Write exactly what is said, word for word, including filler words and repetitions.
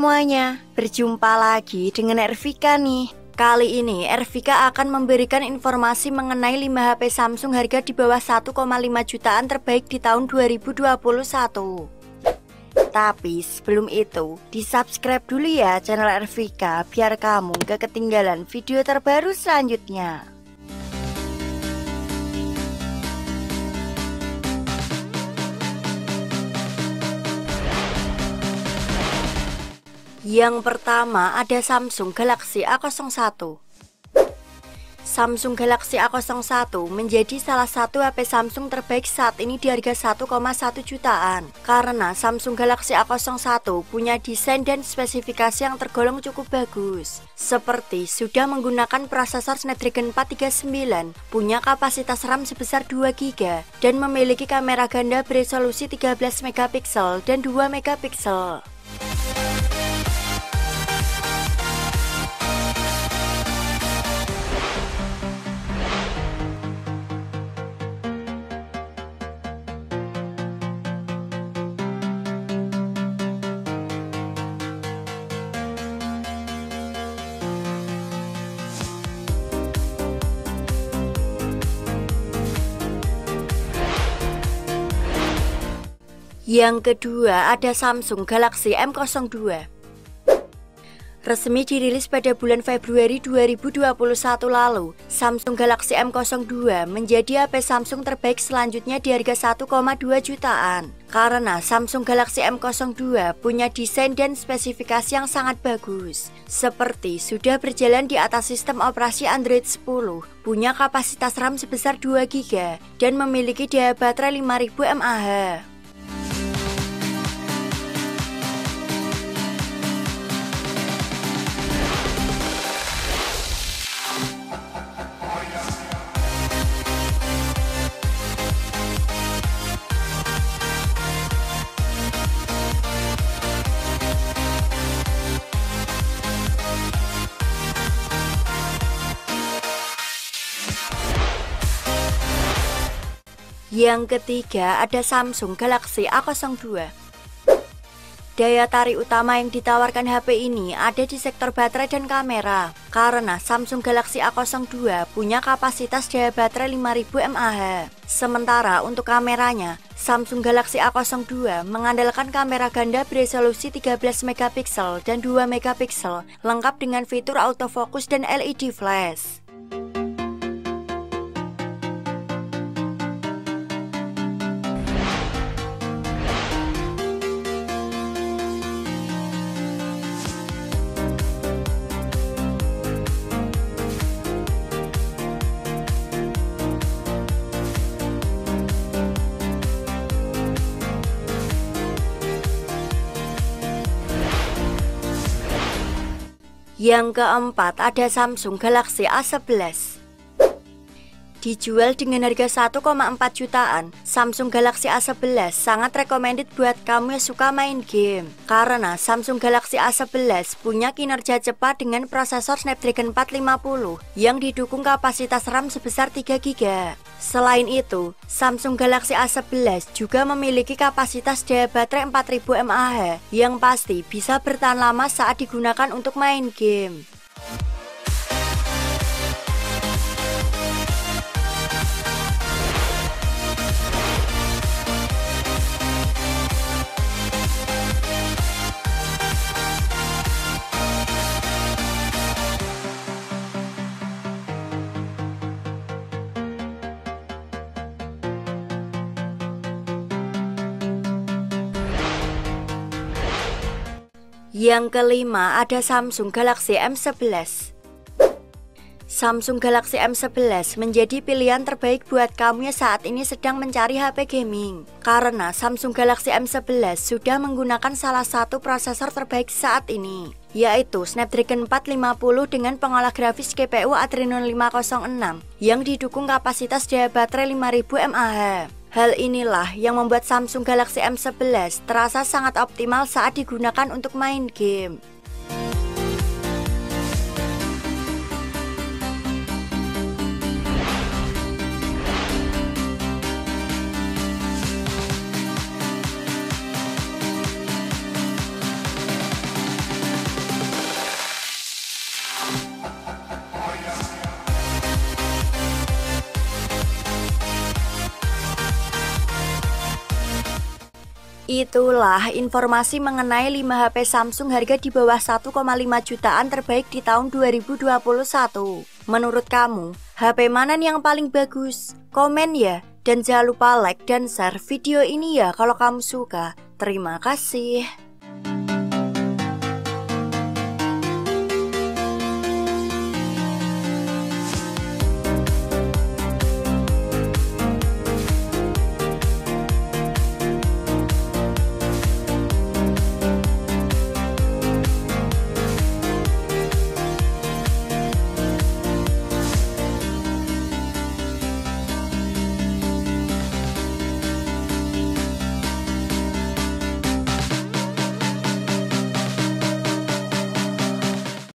semuanya, berjumpa lagi dengan Ervika nih. Kali ini Ervika akan memberikan informasi mengenai lima H P Samsung harga di bawah satu koma lima jutaan terbaik di tahun dua ribu dua puluh satu. Tapi sebelum itu, di-subscribe dulu ya channel Ervika biar kamu gak ketinggalan video terbaru selanjutnya. Yang pertama ada Samsung Galaxy A nol satu. Samsung Galaxy A nol satu menjadi salah satu H P Samsung terbaik saat ini di harga satu koma satu jutaan. Karena Samsung Galaxy A nol satu punya desain dan spesifikasi yang tergolong cukup bagus. Seperti sudah menggunakan prosesor Snapdragon empat tiga sembilan, punya kapasitas RAM sebesar dua giga, dan memiliki kamera ganda beresolusi tiga belas megapiksel dan dua megapiksel. Yang kedua ada Samsung Galaxy M nol dua. Resmi dirilis pada bulan Februari dua ribu dua puluh satu lalu, Samsung Galaxy M nol dua menjadi H P Samsung terbaik selanjutnya di harga satu koma dua jutaan. Karena Samsung Galaxy M nol dua punya desain dan spesifikasi yang sangat bagus. Seperti sudah berjalan di atas sistem operasi Android sepuluh, punya kapasitas RAM sebesar dua giga, dan memiliki daya baterai lima ribu mAh. Yang ketiga ada Samsung Galaxy A nol dua. Daya tarik utama yang ditawarkan H P ini ada di sektor baterai dan kamera. Karena Samsung Galaxy A nol dua punya kapasitas daya baterai lima ribu mAh. Sementara untuk kameranya, Samsung Galaxy A nol dua mengandalkan kamera ganda beresolusi tiga belas megapiksel dan dua megapiksel, lengkap dengan fitur autofocus dan L E D flash. Yang keempat ada Samsung Galaxy A sebelas. Dijual dengan harga satu koma empat jutaan, Samsung Galaxy A sebelas sangat recommended buat kamu yang suka main game. Karena Samsung Galaxy A sebelas punya kinerja cepat dengan prosesor Snapdragon empat lima nol yang didukung kapasitas RAM sebesar tiga giga. Selain itu, Samsung Galaxy A sebelas juga memiliki kapasitas daya baterai empat ribu mAh yang pasti bisa bertahan lama saat digunakan untuk main game. Yang kelima ada Samsung Galaxy M sebelas. Samsung Galaxy M sebelas menjadi pilihan terbaik buat kamu yang saat ini sedang mencari H P gaming. Karena Samsung Galaxy M sebelas sudah menggunakan salah satu prosesor terbaik saat ini, yaitu Snapdragon empat lima nol dengan pengolah grafis G P U Adreno lima nol enam yang didukung kapasitas daya baterai lima ribu mAh. Hal inilah yang membuat Samsung Galaxy M sebelas terasa sangat optimal saat digunakan untuk main game. Itulah informasi mengenai lima H P Samsung harga di bawah satu koma lima jutaan terbaik di tahun dua ribu dua puluh satu. Menurut kamu, H P mana yang paling bagus? Komen ya, dan jangan lupa like dan share video ini ya kalau kamu suka. Terima kasih.